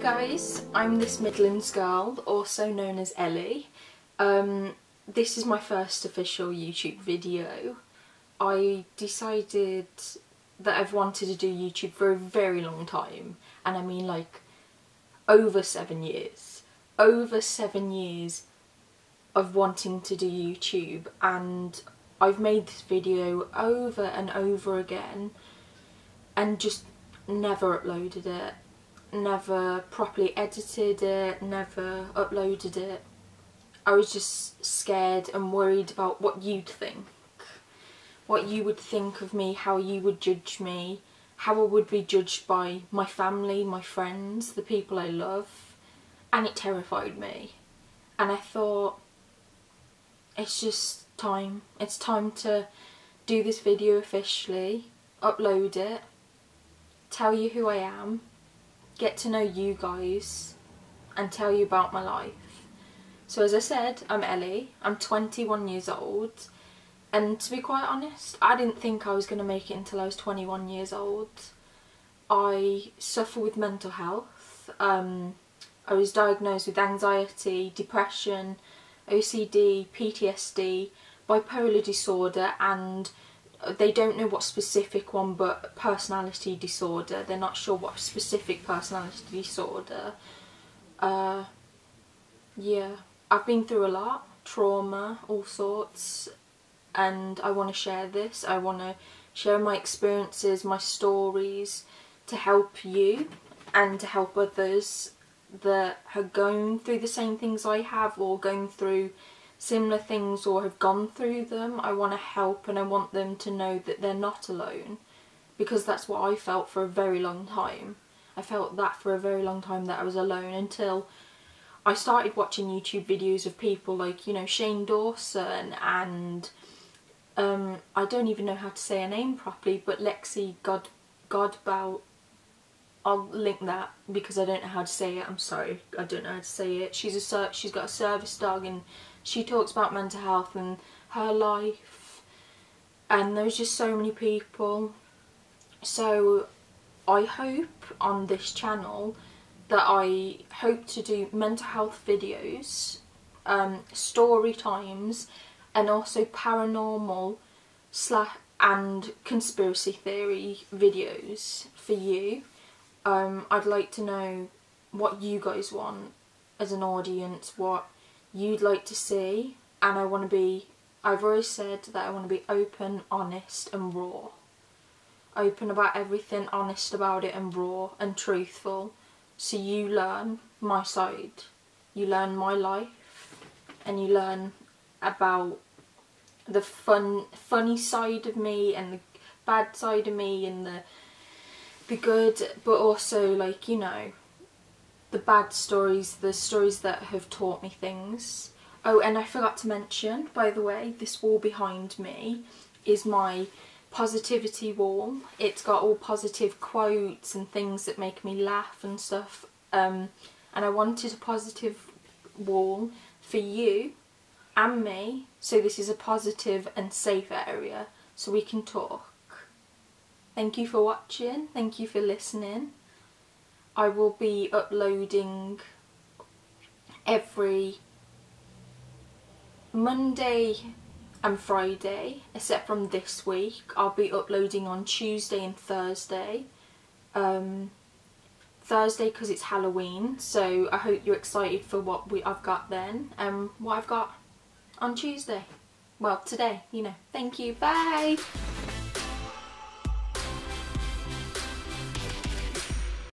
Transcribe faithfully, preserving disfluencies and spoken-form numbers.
guys, I'm This Midlands Girl, also known as Ellie. Um, this is my first official YouTube video. I decided that I've wanted to do YouTube for a very long time, and I mean like over seven years. Over seven years of wanting to do YouTube, and I've made this video over and over again and just never uploaded it, never properly edited it, never uploaded it. I was just scared and worried about what you'd think, what you would think of me, how you would judge me, how I would be judged by my family, my friends, the people I love, and it terrified me. And I thought, it's just time, it's time to do this video officially, upload it, tell you who I am, get to know you guys, and tell you about my life. So as I said, I'm Ellie, I'm twenty-one years old, and to be quite honest, I didn't think I was going to make it until I was twenty-one years old. I suffer with mental health. um, I was diagnosed with anxiety, depression, O C D, P T S D, bipolar disorder, and they don't know what specific one, but personality disorder. They're not sure what specific personality disorder. Uh, yeah, I've been through a lot, trauma, all sorts, and I want to share this. I want to share my experiences, my stories, to help you and to help others that are going through the same things I have, or going through similar things, or have gone through them. I want to help, and I want them to know that they're not alone, because that's what I felt for a very long time. I felt that for a very long time, that I was alone, until I started watching YouTube videos of people like, you know, Shane Dawson and um, I don't even know how to say her name properly, but Lexi God Godbout. I'll link that because I don't know how to say it. I'm sorry, I don't know how to say it. She's a ser she's got a service dog, and she talks about mental health and her life, and there's just so many people. So I hope on this channel that I hope to do mental health videos, um, story times, and also paranormal slash and conspiracy theory videos for you. Um, I'd like to know what you guys want as an audience, what you'd like to see, and I want to be, I've already said that I want to be open, honest and raw. Open about everything, honest about it, and raw and truthful, so you learn my side, you learn my life, and you learn about the fun, funny side of me, and the bad side of me, and the the good, but also, like, you know, the bad stories, the stories that have taught me things. Oh, and I forgot to mention, by the way, this wall behind me is my positivity wall. It's got all positive quotes and things that make me laugh and stuff. Um, and I wanted a positive wall for you and me, so this is a positive and safe area, so we can talk. Thank you for watching, thank you for listening. I will be uploading every Monday and Friday, except from this week. I'll be uploading on Tuesday and Thursday. Um, Thursday because it's Halloween, so I hope you're excited for what we, I've got then, and um, what I've got on Tuesday. Well, today, you know. Thank you, bye!